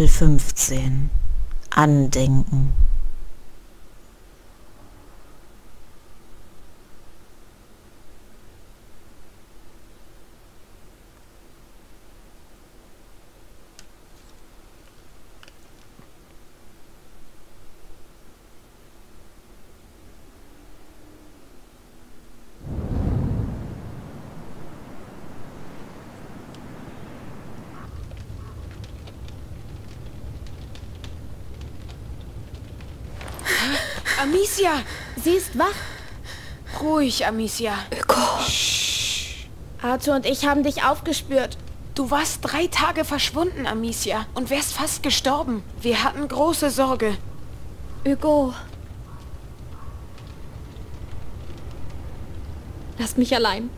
Kapitel 15 Andenken. Amicia, sie ist wach. Ruhig, Amicia. Arthur und ich haben dich aufgespürt. Du warst 3 Tage verschwunden, Amicia, und wärst fast gestorben. Wir hatten große Sorge. Hugo. Lass mich allein.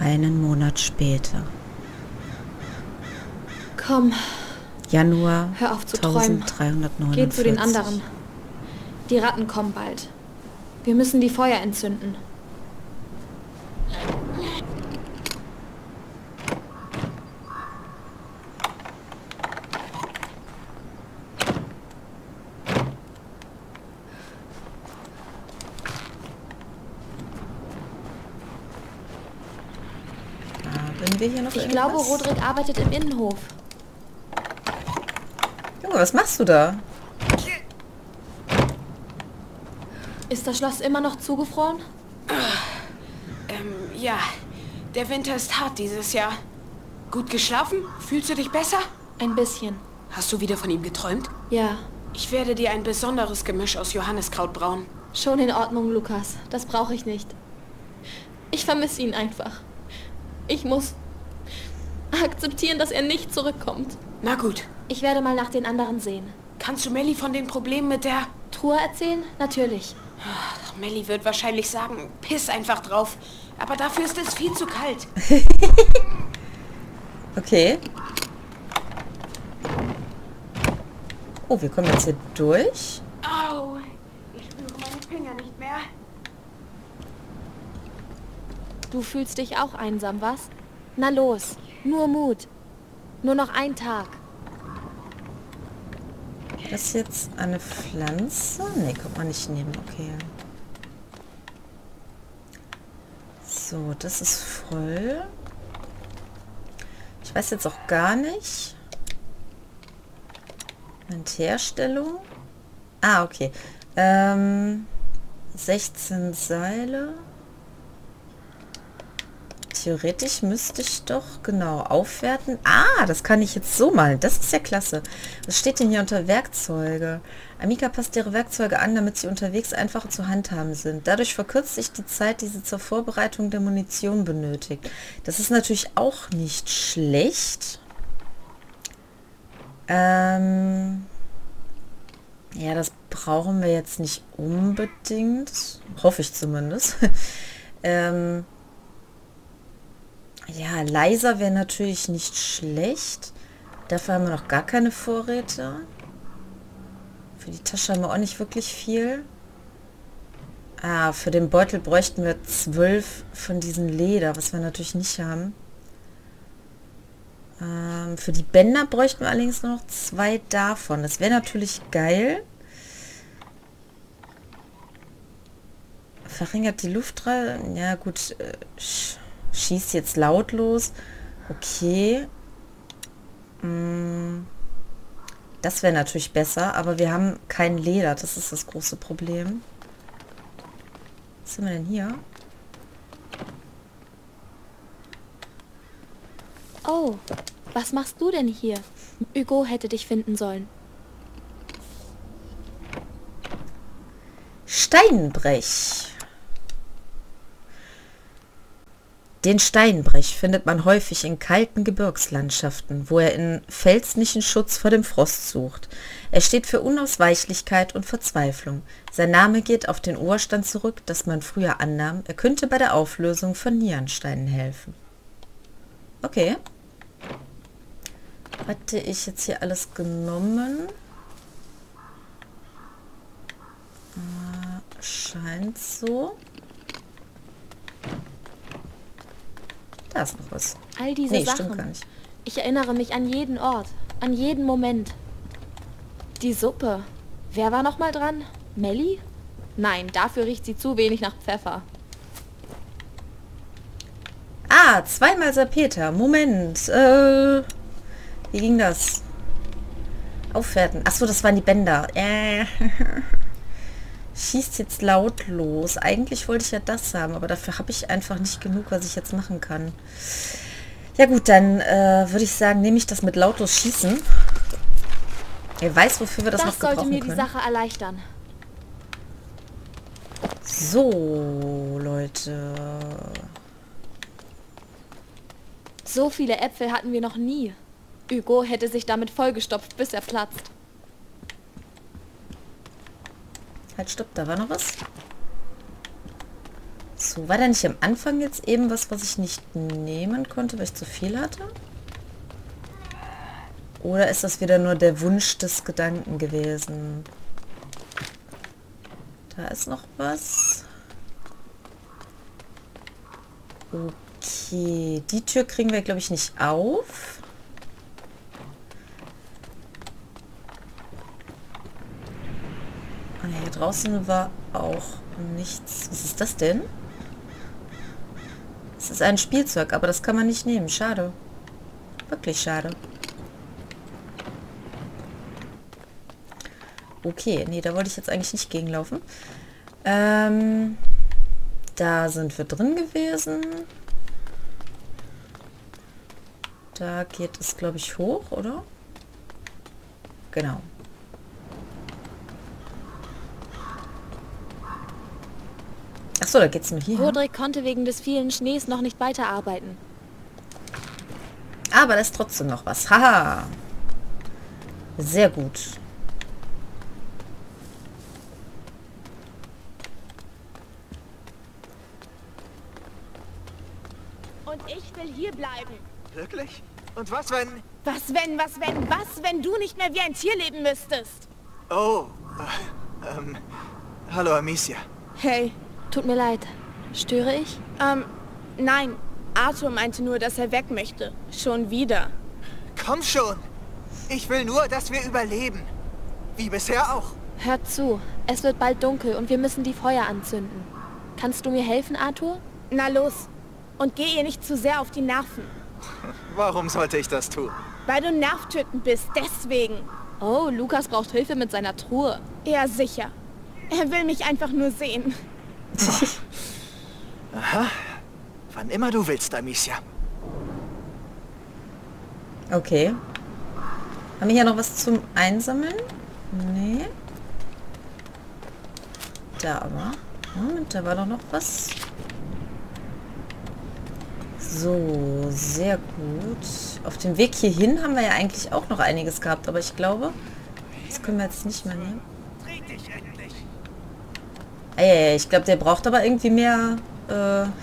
Einen Monat später. Komm. Januar. Hör auf zu träumen. Geh zu den anderen. Die Ratten kommen bald. Wir müssen die Feuer entzünden. Ich glaube, Rodrik arbeitet im Innenhof. Junge, was machst du da? Ist das Schloss immer noch zugefroren? Ja. Der Winter ist hart dieses Jahr. Gut geschlafen? Fühlst du dich besser? Ein bisschen. Hast du wieder von ihm geträumt? Ja. Ich werde dir ein besonderes Gemisch aus Johanniskraut brauen. Schon in Ordnung, Lukas. Das brauche ich nicht. Ich vermisse ihn einfach. Ich muss akzeptieren, dass er nicht zurückkommt. Na gut. Ich werde mal nach den anderen sehen. Kannst du Melly von den Problemen mit der Truhe erzählen? Natürlich. Ach, Melly wird wahrscheinlich sagen, piss einfach drauf. Aber dafür ist es viel zu kalt. Okay. Oh, wir kommen jetzt hier durch. Au, ich spüre meine Finger nicht mehr. Du fühlst dich auch einsam, was? Na los, nur Mut. Nur noch ein Tag. Das ist jetzt eine Pflanze? Ne, kommt man nicht nehmen, okay. So, das ist voll. Ich weiß jetzt auch gar nicht. Und Herstellung. Ah, okay. 16 Seile. Theoretisch müsste ich doch genau aufwerten. Ah, das kann ich jetzt so mal. Das ist ja klasse. Was steht denn hier unter Werkzeuge? Amicia passt ihre Werkzeuge an, damit sie unterwegs einfacher zu handhaben sind. Dadurch verkürzt sich die Zeit, die sie zur Vorbereitung der Munition benötigt. Das ist natürlich auch nicht schlecht. Ja, das brauchen wir jetzt nicht unbedingt. Hoffe ich zumindest. Ja, leiser wäre natürlich nicht schlecht. Dafür haben wir noch gar keine Vorräte. Für die Tasche haben wir auch nicht wirklich viel. Ah, für den Beutel bräuchten wir 12 von diesen Leder, was wir natürlich nicht haben. Für die Bänder bräuchten wir allerdings nur noch 2 davon. Das wäre natürlich geil. Verringert die Luftdrehung. Ja gut, schießt jetzt lautlos. Okay. Das wäre natürlich besser, aber wir haben kein Leder. Das ist das große Problem. Was sind wir denn hier? Oh, was machst du denn hier? Hugo hätte dich finden sollen. Steinbrech. Den Steinbrech findet man häufig in kalten Gebirgslandschaften, wo er in felslichen Schutz vor dem Frost sucht. Er steht für Unausweichlichkeit und Verzweiflung. Sein Name geht auf den Urstand zurück, dass man früher annahm, er könnte bei der Auflösung von Nierensteinen helfen. Okay. Hatte ich jetzt hier alles genommen? Scheint so. Da ist noch was. All diese Sachen. Stimmt gar nicht. Ich erinnere mich an jeden Ort, an jeden Moment. Die Suppe. Wer war noch mal dran? Melly? Nein, dafür riecht sie zu wenig nach Pfeffer. Ah, zweimal Salpeter. Moment. Wie ging das? Aufwerten. Achso, das waren die Bänder. Schießt jetzt lautlos. Eigentlich wollte ich ja das haben, aber dafür habe ich einfach nicht genug, was ich jetzt machen kann. Ja gut, dann würde ich sagen, nehme ich das mit lautlos schießen. Wer weiß, wofür wir das noch gebrauchen können. Das sollte mir die Sache erleichtern. So, Leute. So viele Äpfel hatten wir noch nie. Hugo hätte sich damit vollgestopft, bis er platzt. Halt, stopp, da war noch was. So, war da nicht am Anfang jetzt eben was, was ich nicht nehmen konnte, weil ich zu viel hatte? Oder ist das wieder nur der Wunsch des Gedanken gewesen? Da ist noch was. Okay, die Tür kriegen wir, glaube ich, nicht auf. Hier draußen war auch nichts. Was ist das denn? Es ist ein Spielzeug, aber das kann man nicht nehmen. Schade. Wirklich schade. Okay, nee, da wollte ich jetzt eigentlich nicht gegenlaufen. Da sind wir drin gewesen. Da geht es, glaube ich, hoch, oder? Genau. Achso, da geht's nur hier. Rodrik konnte wegen des vielen Schnees noch nicht weiterarbeiten. Aber da ist trotzdem noch was. Haha. Sehr gut. Und ich will hier bleiben. Wirklich? Und was wenn... Was, wenn du nicht mehr wie ein Tier leben müsstest? Oh, hallo Amicia. Hey. Tut mir leid. Störe ich? Nein. Arthur meinte nur, dass er weg möchte. Schon wieder. Komm schon. Ich will nur, dass wir überleben. Wie bisher auch. Hört zu. Es wird bald dunkel und wir müssen die Feuer anzünden. Kannst du mir helfen, Arthur? Na los. Und geh ihr nicht zu sehr auf die Nerven. Warum sollte ich das tun? Weil du nervtötend bist, deswegen. Oh, Lukas braucht Hilfe mit seiner Truhe. Ja, sicher. Er will mich einfach nur sehen. Aha. Wann immer du willst, Amicia. Okay. Haben wir hier noch was zum Einsammeln? Nee. Da aber. Moment, da war doch noch was. So, sehr gut. Auf dem Weg hierhin haben wir ja eigentlich auch noch einiges gehabt, aber ich glaube, das können wir jetzt nicht mehr nehmen. Ey, ich glaube, der braucht aber irgendwie mehr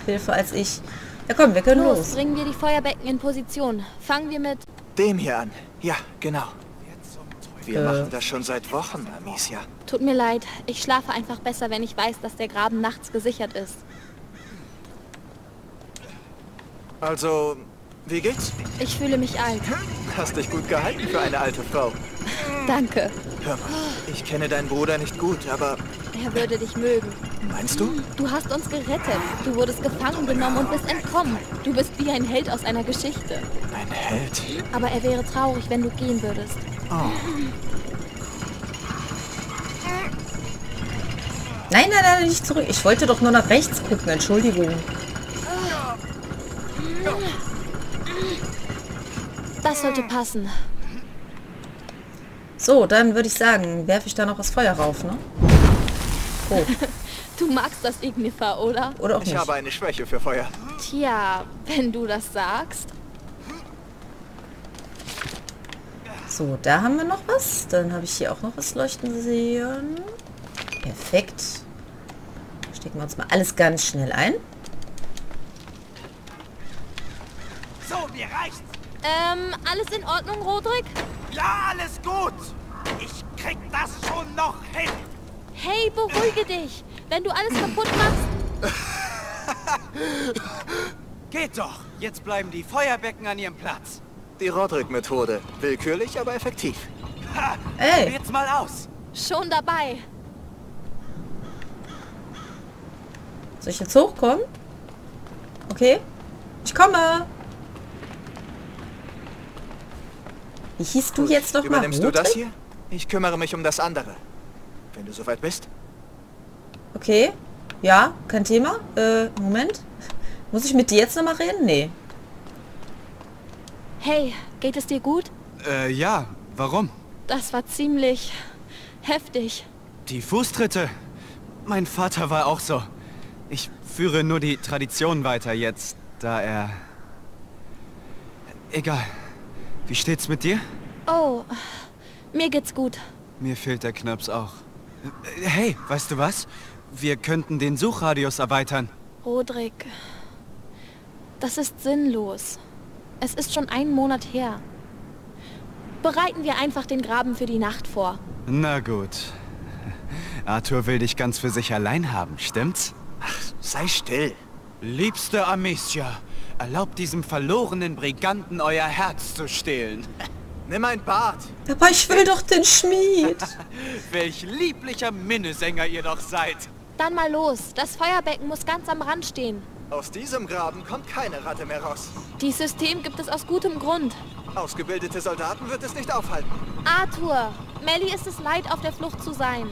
Hilfe als ich. Ja komm, wir können los. Bringen wir die Feuerbecken in Position. Fangen wir mit... dem hier an. Ja, genau. Wir machen das schon seit Wochen, Amicia. Tut mir leid. Ich schlafe einfach besser, wenn ich weiß, dass der Graben nachts gesichert ist. Also, wie geht's? Ich fühle mich alt. Hast dich gut gehalten für eine alte Frau. Danke. Hör mal, ich kenne deinen Bruder nicht gut, aber... er würde dich mögen. Meinst du? Du hast uns gerettet. Du wurdest gefangen genommen und bist entkommen. Du bist wie ein Held aus einer Geschichte. Ein Held? Aber er wäre traurig, wenn du gehen würdest. Oh. Nein, nein, nein, nicht zurück. Ich wollte doch nur nach rechts gucken. Entschuldigung. Das sollte passen. So, dann würde ich sagen, werfe ich da noch das Feuer rauf, ne? Oh. Du magst das Ignifer, oder? Oder auch nicht. Ich habe eine Schwäche für Feuer. Tja, wenn du das sagst. So, da haben wir noch was. Dann habe ich hier auch noch was leuchten sehen. Perfekt. Stecken wir uns mal alles ganz schnell ein. So, mir reicht's. Alles in Ordnung, Rodrik? Ja, alles gut. Ich krieg das schon noch hin. Hey, beruhige dich. wenn du alles kaputt machst? Geht doch! Jetzt bleiben die Feuerbecken an ihrem Platz. Die Rodrik-Methode. Willkürlich, aber effektiv. Ha! Ey. Jetzt mal aus! Schon dabei. Soll ich jetzt hochkommen? Okay. Ich komme! Wie hieß du jetzt nochmal? Übernimmst du das hier? Ich kümmere mich um das andere. Wenn du soweit bist. Okay. Ja, kein Thema. Moment. Muss ich mit dir jetzt nochmal reden? Nee. Hey, geht es dir gut? Ja. Warum? Das war ziemlich heftig. Die Fußtritte. Mein Vater war auch so. Ich führe nur die Tradition weiter jetzt, da er... Egal. Wie steht's mit dir? Oh, mir geht's gut. Mir fehlt der Knaps auch. Hey, weißt du was? Wir könnten den Suchradius erweitern. Rodrik, das ist sinnlos. Es ist schon einen Monat her. Bereiten wir einfach den Graben für die Nacht vor. Na gut. Arthur will dich ganz für sich allein haben, stimmt's? Ach, sei still. Liebste Amicia, erlaubt diesem verlorenen Briganten euer Herz zu stehlen. Nimm ein Bart. Aber ich will doch den Schmied. Welch lieblicher Minnesänger ihr doch seid. Dann mal los. Das Feuerbecken muss ganz am Rand stehen. Aus diesem Graben kommt keine Ratte mehr raus. Dieses System gibt es aus gutem Grund. Ausgebildete Soldaten wird es nicht aufhalten. Arthur, Melly ist es leid, auf der Flucht zu sein.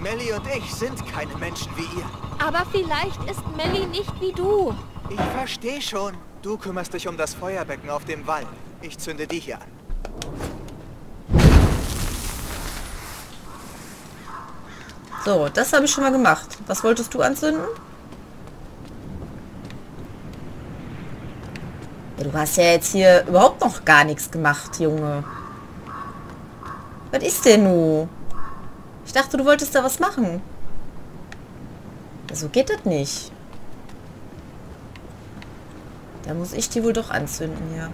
Melly und ich sind keine Menschen wie ihr. Aber vielleicht ist Melly nicht wie du. Ich verstehe schon. Du kümmerst dich um das Feuerbecken auf dem Wall. Ich zünde die hier an. So, das habe ich schon mal gemacht. Was wolltest du anzünden? Ja, du hast ja jetzt hier überhaupt noch gar nichts gemacht, Junge. Was ist denn nun? Ich dachte, du wolltest da was machen. Ja, so geht das nicht. Da muss ich die wohl doch anzünden, ja.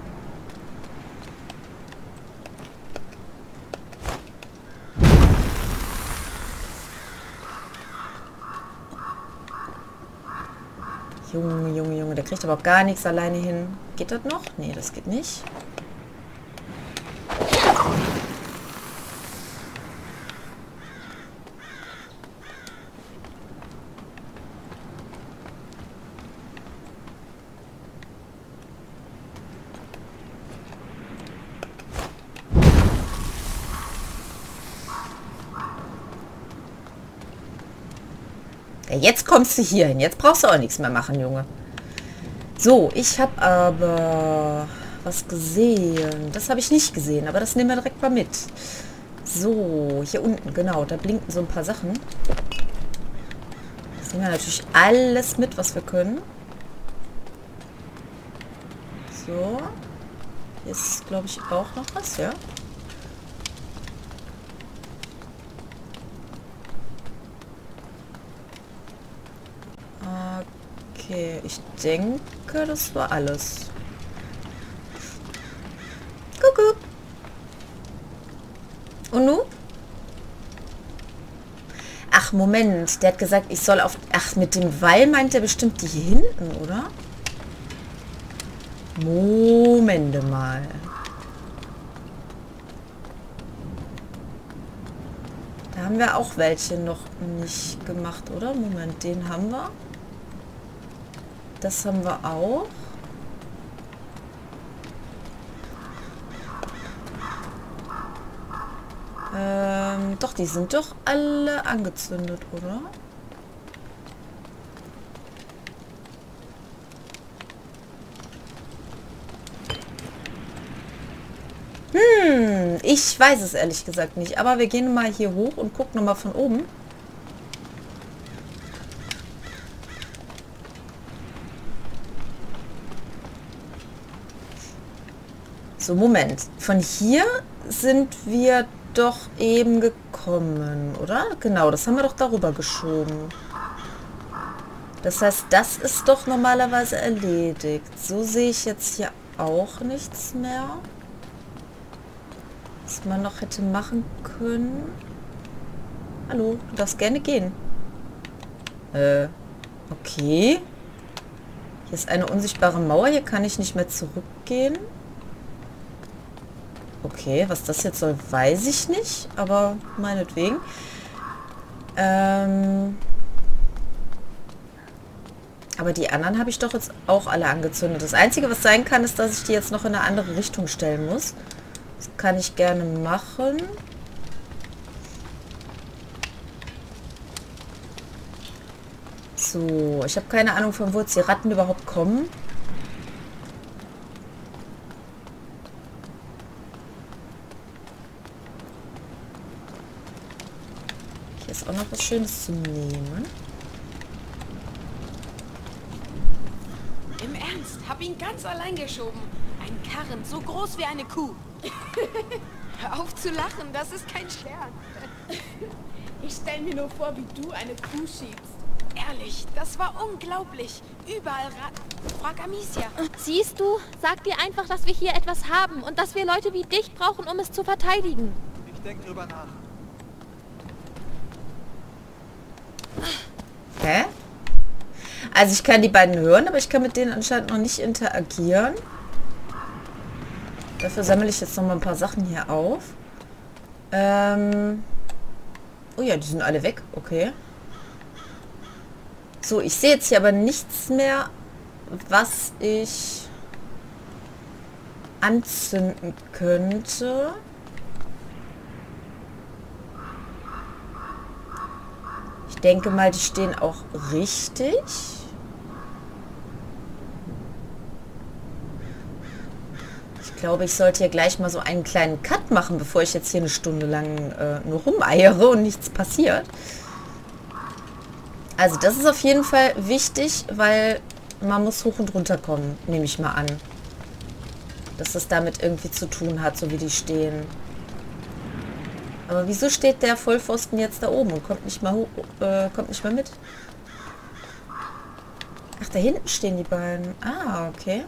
Junge, Junge, Junge, der kriegt aber auch gar nichts alleine hin. Geht das noch? Nee, das geht nicht. Jetzt kommst du hier hin. Jetzt brauchst du auch nichts mehr machen, Junge. So, ich habe aber was gesehen. Das habe ich nicht gesehen, aber das nehmen wir direkt mal mit. So, hier unten, genau. Da blinken so ein paar Sachen. Das nehmen wir natürlich alles mit, was wir können. So. Hier ist, glaube ich, auch noch was, ja. Okay, ich denke, das war alles. Kuckuck. Und nun? Ach, Moment. Der hat gesagt, ich soll auf... Ach, mit dem Wall meint er bestimmt die hier hinten, oder? Momente mal. Da haben wir auch welche noch nicht gemacht, oder? Moment, den haben wir. Das haben wir auch. Doch, die sind doch alle angezündet, oder? Ich weiß es ehrlich gesagt nicht. Aber wir gehen mal hier hoch und gucken nochmal von oben. So, Moment. Von hier sind wir doch eben gekommen, oder? Genau, das haben wir doch darüber geschoben. Das heißt, das ist doch normalerweise erledigt. So sehe ich jetzt hier auch nichts mehr. Was man noch hätte machen können. Hallo, du darfst gerne gehen. Okay. Hier ist eine unsichtbare Mauer. Hier kann ich nicht mehr zurückgehen. Okay, was das jetzt soll, weiß ich nicht. Aber meinetwegen. Aber die anderen habe ich doch jetzt auch alle angezündet. Das Einzige, was sein kann, ist, dass ich die jetzt noch in eine andere Richtung stellen muss. Das kann ich gerne machen. So, ich habe keine Ahnung, von wo jetzt die Ratten überhaupt kommen. Hier ist auch noch was Schönes zu nehmen. Im Ernst, hab ihn ganz allein geschoben. Ein Karren, so groß wie eine Kuh. Hör auf zu lachen, das ist kein Scherz. Ich stell mir nur vor, wie du eine Kuh schiebst. Ehrlich, das war unglaublich. Überall Ratten. Frag Amicia. Siehst du, sag dir einfach, dass wir hier etwas haben und dass wir Leute wie dich brauchen, um es zu verteidigen. Ich denke drüber nach. Hä? Also ich kann die beiden hören, aber ich kann mit denen anscheinend noch nicht interagieren. Dafür sammle ich jetzt noch mal ein paar Sachen hier auf. Oh ja, die sind alle weg. Okay. So, ich sehe jetzt hier aber nichts mehr, was ich anzünden könnte. Ich denke mal, die stehen auch richtig. Ich glaube, ich sollte hier gleich mal so einen kleinen Cut machen, bevor ich jetzt hier eine Stunde lang nur rumeiere und nichts passiert. Also das ist auf jeden Fall wichtig, weil man muss hoch und runter kommen, nehme ich mal an. Dass das damit irgendwie zu tun hat, so wie die stehen. Aber wieso steht der Vollpfosten jetzt da oben und kommt nicht mal hoch, kommt nicht mal mit? Ach, da hinten stehen die beiden. Ah, okay.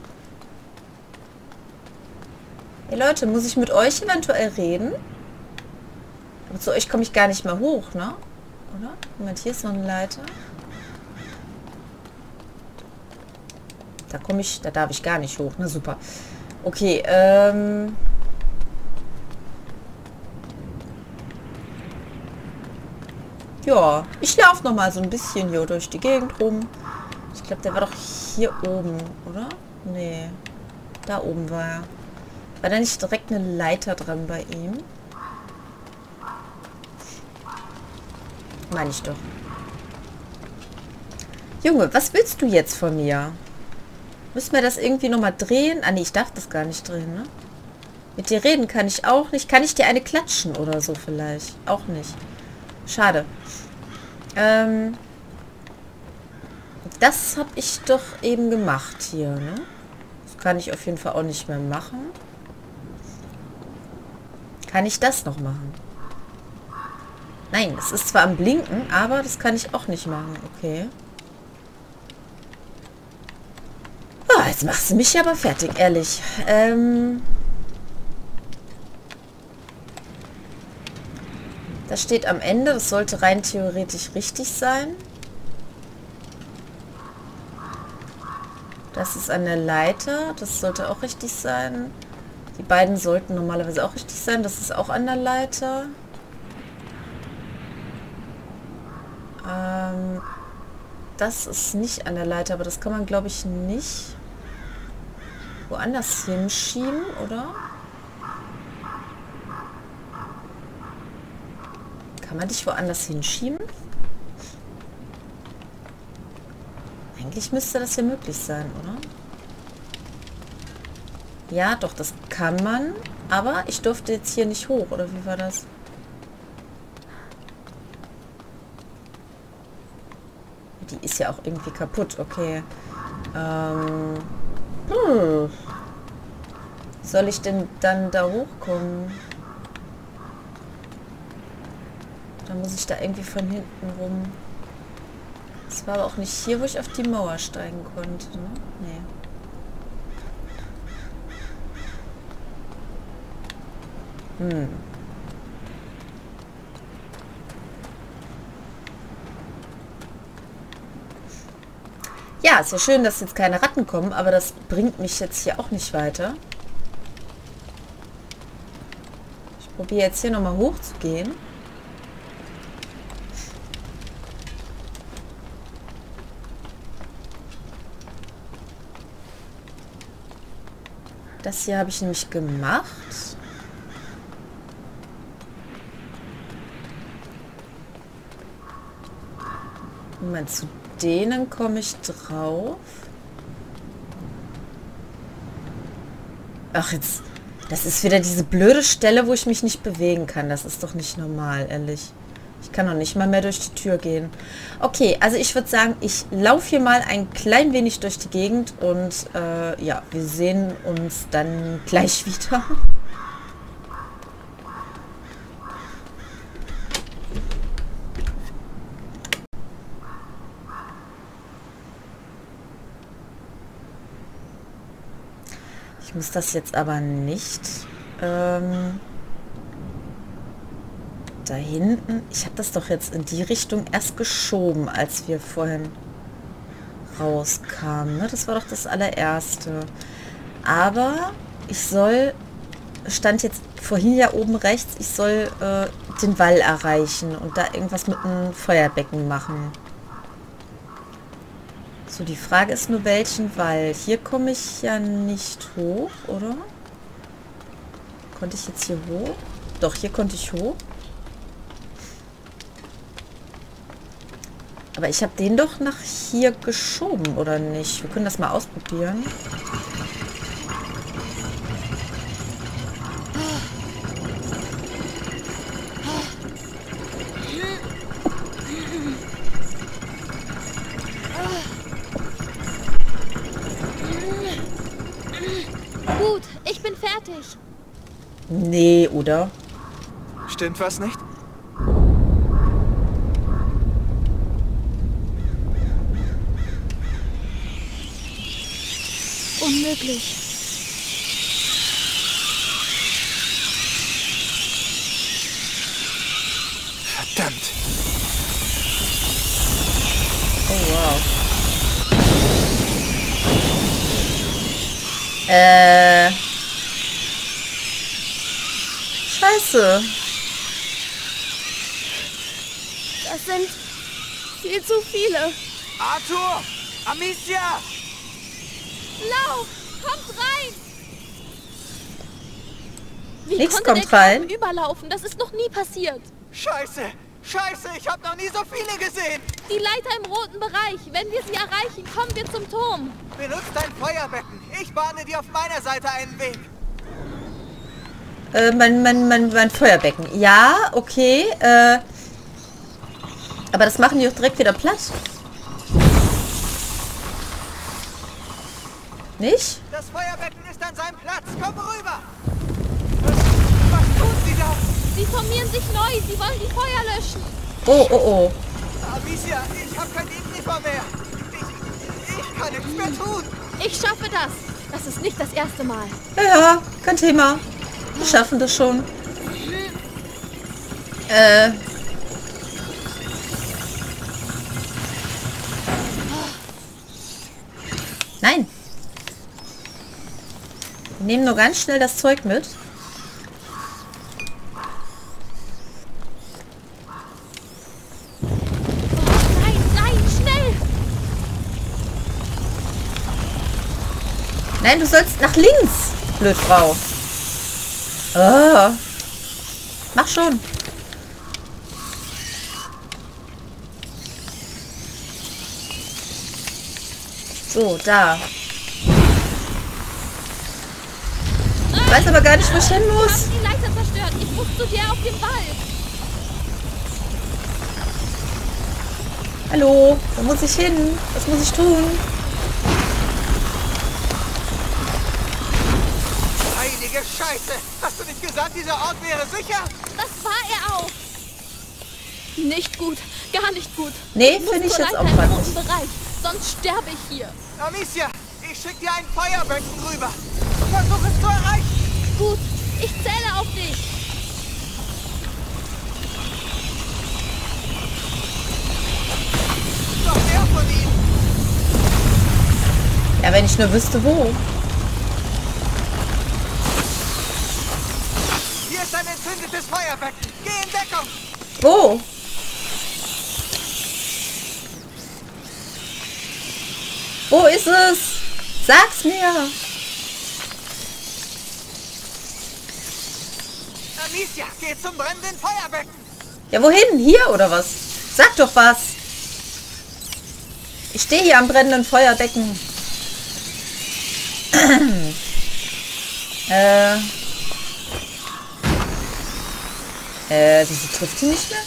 Hey Leute, muss ich mit euch eventuell reden? Aber zu euch komme ich gar nicht mehr hoch, ne? Oder? Moment, hier ist noch eine Leiter. Da komme ich, da darf ich gar nicht hoch. Na super. Okay, ja, ich laufe noch mal so ein bisschen hier durch die Gegend rum. Ich glaube, der war doch hier oben, oder? Nee, da oben war er. War da nicht direkt eine Leiter dran bei ihm? Meine ich doch. Junge, was willst du jetzt von mir? Müssen wir das irgendwie nochmal drehen? Ah, nee, ich darf das gar nicht drehen, ne? Mit dir reden kann ich auch nicht. Kann ich dir eine klatschen oder so vielleicht? Auch nicht. Schade. Das habe ich doch eben gemacht hier, ne? Das kann ich auf jeden Fall auch nicht mehr machen. Kann ich das noch machen? Nein, es ist zwar am Blinken, aber das kann ich auch nicht machen. Okay. Oh, jetzt machst du mich aber fertig, ehrlich. Das steht am Ende. Das sollte rein theoretisch richtig sein. Das ist an der Leiter. Das sollte auch richtig sein. Die beiden sollten normalerweise auch richtig sein. Das ist auch an der Leiter. Das ist nicht an der Leiter, aber das kann man, glaube ich, nicht woanders hinschieben, oder? Kann man dich woanders hinschieben? Eigentlich müsste das hier möglich sein, oder? Ja, doch, das kann man, aber ich durfte jetzt hier nicht hoch, oder wie war das? Die ist ja auch irgendwie kaputt, okay. Soll ich denn dann da hochkommen? Dann muss ich da irgendwie von hinten rum. Es war aber auch nicht hier, wo ich auf die Mauer steigen konnte, ne? Nee. Ja, ist ja schön, dass jetzt keine Ratten kommen, aber das bringt mich jetzt hier auch nicht weiter. Ich probiere jetzt hier nochmal hoch zu gehen. Das hier habe ich nämlich gemacht. Moment, zu denen komme ich drauf. Ach jetzt, das ist wieder diese blöde Stelle, wo ich mich nicht bewegen kann. Das ist doch nicht normal, ehrlich. Ich kann doch nicht mal mehr durch die Tür gehen. Okay, also ich würde sagen, ich laufe hier mal ein klein wenig durch die Gegend und ja, wir sehen uns dann gleich wieder. Ich muss das jetzt aber nicht... Da hinten, ich habe das doch jetzt in die Richtung erst geschoben, als wir vorhin rauskamen. Das war doch das allererste. Aber ich soll, stand jetzt vorhin ja oben rechts, ich soll den Wall erreichen und da irgendwas mit einem Feuerbecken machen. So, die Frage ist nur, welchen Wall? Hier komme ich ja nicht hoch, oder? Konnte ich jetzt hier hoch? Doch, hier konnte ich hoch. Aber ich habe den doch nach hier geschoben, oder nicht? Wir können das mal ausprobieren. Gut, ich bin fertig. Nee, oder? Stimmt was nicht? Unmöglich. Verdammt. Oh wow. Scheiße. Das sind viel zu viele. Arthur! Amicia! Lauf! Kommt rein! Wie Nichts konnte kommt der rein. Überlaufen? Das ist noch nie passiert. Scheiße! Scheiße! Ich habe noch nie so viele gesehen! Die Leiter im roten Bereich. Wenn wir sie erreichen, kommen wir zum Turm. Benutzt dein Feuerbecken. Ich bahne dir auf meiner Seite einen Weg. Mein Feuerbecken. Ja, okay. Aber das machen die doch direkt wieder platt. Nicht? Das Feuerbecken ist an seinem Platz. Komm rüber! Was tun Sie da? Sie formieren sich neu. Sie wollen die Feuer löschen. Oh, oh, oh. Amicia, ich habe kein Ignifer mehr. Ich kann nichts mehr tun. Ich schaffe das. Das ist nicht das erste Mal. Ja, kein Thema. Wir schaffen das schon. Nein. Nehmen nur ganz schnell das Zeug mit. Oh, nein, nein, schnell! Nein, du sollst nach links, blöd Frau. Oh. Mach schon. So, da. Ich weiß aber gar nicht, wo ich hin muss. Ich habe die Leiter zerstört. Ich muss zu dir auf den Wall. Hallo, wo muss ich hin? Was muss ich tun? Heilige Scheiße! Hast du nicht gesagt, dieser Ort wäre sicher? Das war er auch. Nicht gut, gar nicht gut. Nee, finde ich jetzt auch mal nicht. Sonst sterbe ich hier. Amicia, ich schicke dir ein Feuerbecken rüber. Versuch es zu erreichen. Gut, ich zähle auf dich. Noch mehr von ihnen. wenn ich nur wüsste, wo. Hier ist ein entzündetes Feuerwerk. Geh in Deckung. Wo? Wo ist es? Sag's mir. Amicia, geh zum brennenden Feuerbecken. Ja, wohin? Hier oder was? Sag doch was. Ich stehe hier am brennenden Feuerbecken. Sie trifft sie nicht mehr?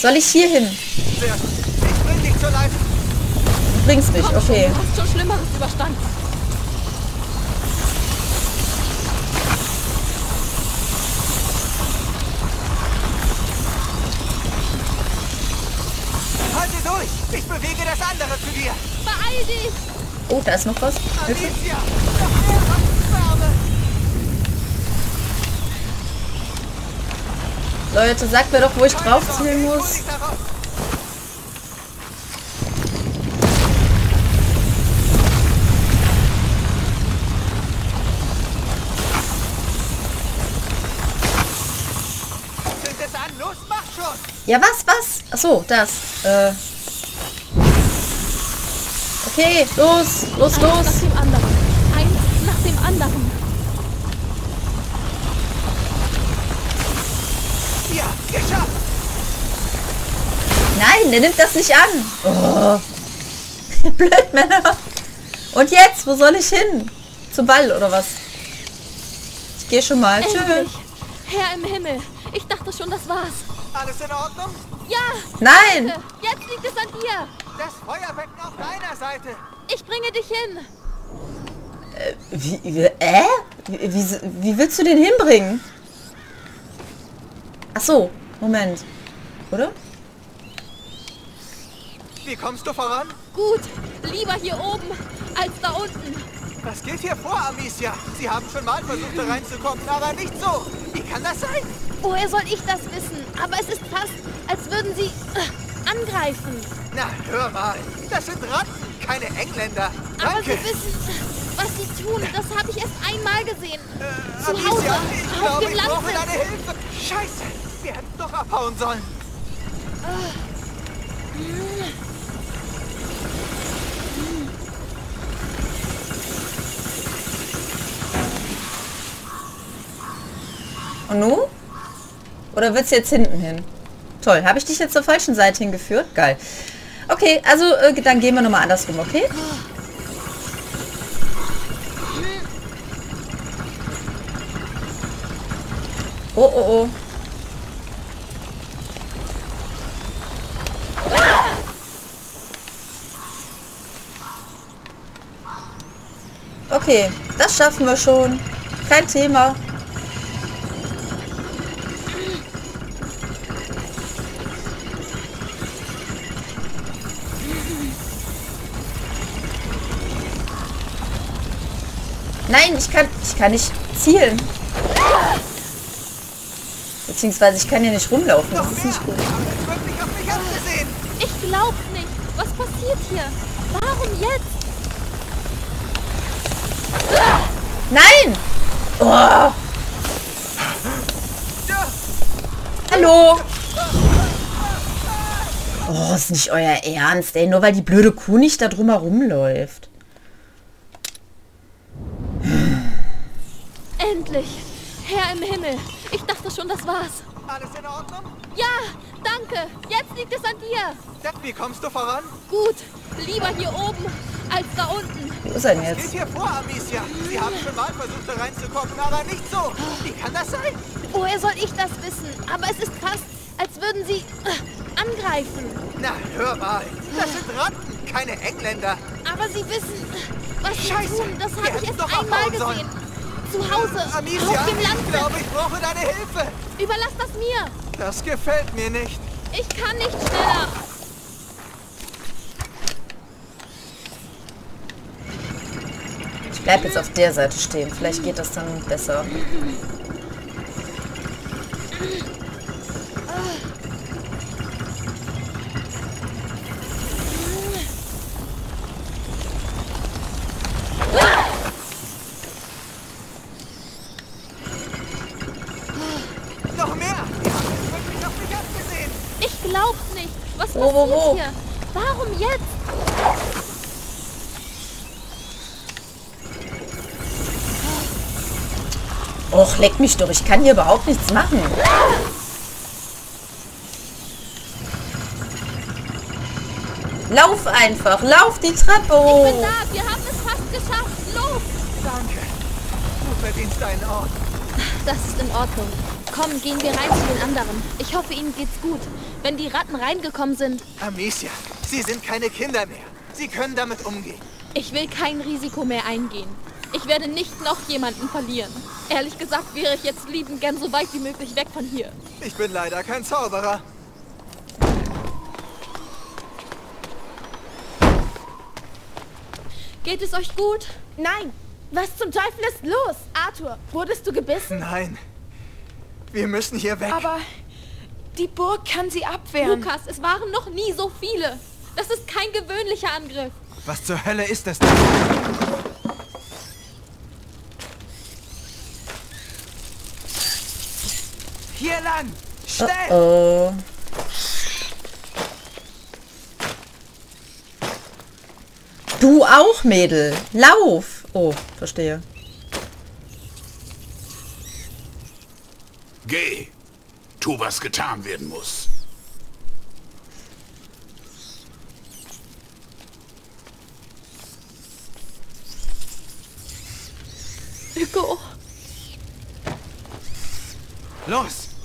Soll ich hier hin? Ich bring dich zur Leib. Du bringst mich, okay. Du hast schon Schlimmeres überstanden. Halte durch! Ich bewege das andere zu dir. Beeil dich! Oh, da ist noch was. Amicia, Leute, sagt mir doch, wo ich draufziehen muss. Ja, was? Achso, das. Okay, los. Eins nach dem anderen. Nein, der nimmt das nicht an. Oh. Blöd, Männer. Und jetzt, wo soll ich hin? Zum Ball oder was? Ich gehe schon mal. Tschüss. Herr im Himmel, ich dachte schon, das war's. Alles in Ordnung? Ja. Nein. Leute, jetzt liegt es an dir. Das Feuerbecken auf deiner Seite. Ich bringe dich hin. Wie willst du den hinbringen? Ach so, Moment. Oder? Wie kommst du voran? Gut, lieber hier oben als da unten. Was geht hier vor, Amicia? Sie haben schon mal versucht, da reinzukommen, aber nicht so. Wie kann das sein? Woher soll ich das wissen? Aber es ist fast, als würden sie angreifen. Na, hör mal. Das sind Ratten, keine Engländer. Danke. Aber sie wissen... Was sie tun, das habe ich erst einmal gesehen. Zu Hause, auf dem Land. Scheiße, wir hätten doch abhauen sollen. Und nun? Oder wird's jetzt hinten hin? Toll, habe ich dich jetzt zur falschen Seite hingeführt? Geil. Okay, also dann gehen wir nochmal andersrum, okay? Oh. Okay, das schaffen wir schon. Kein Thema. Nein, ich kann nicht zielen. Beziehungsweise ich kann hier nicht rumlaufen, das ist nicht gut. Ich glaub nicht. Was passiert hier? Warum jetzt? Nein! Oh. Hallo! Oh, ist nicht euer Ernst, ey. Nur weil die blöde Kuh nicht da drum herum läuft. Endlich! Herr im Himmel! Ich dachte schon, das war's. Alles in Ordnung? Ja, danke. Jetzt liegt es an dir. Wie kommst du voran? Gut, lieber hier oben als da unten. Wo ist er denn jetzt? Was geht hier vor, Amicia? Sie haben schon mal versucht, da reinzukommen, aber nicht so. Wie kann das sein? Woher soll ich das wissen? Aber es ist fast, als würden sie angreifen. Na, hör mal. Das sind Ratten, keine Engländer. Aber sie wissen, was sie tun. Das habe ich erst einmal gesehen. Zu Hause, Amicia, auf dem Land. Ich glaube, ich brauche deine Hilfe. Überlass das mir. Das gefällt mir nicht. Ich kann nicht schneller. Ich bleib jetzt auf der Seite stehen. Vielleicht geht das dann besser. glaub's nicht. Was passiert hier? Warum jetzt? Och, leck mich doch. Ich kann hier überhaupt nichts machen. Lauf einfach. Lauf die Treppe hoch. Ich bin da. Wir haben es fast geschafft. Los. Danke. Du verdienst deinen Ort. Das ist in Ordnung. Komm, gehen wir rein zu den anderen. Ich hoffe, ihnen geht's gut. Wenn die Ratten reingekommen sind... Amicia, sie sind keine Kinder mehr. Sie können damit umgehen. Ich will kein Risiko mehr eingehen. Ich werde nicht noch jemanden verlieren. Ehrlich gesagt wäre ich jetzt liebend gern so weit wie möglich weg von hier. Ich bin leider kein Zauberer. Geht es euch gut? Nein. Was zum Teufel ist los? Arthur, wurdest du gebissen? Nein. Wir müssen hier weg. Aber die Burg kann sie abwehren. Lukas, es waren noch nie so viele. Das ist kein gewöhnlicher Angriff. Was zur Hölle ist das denn? Hier lang! Schnell! Oh oh. Du auch, Mädel. Lauf! Oh, verstehe. Geh! Tu, was getan werden muss. Hugo! Los!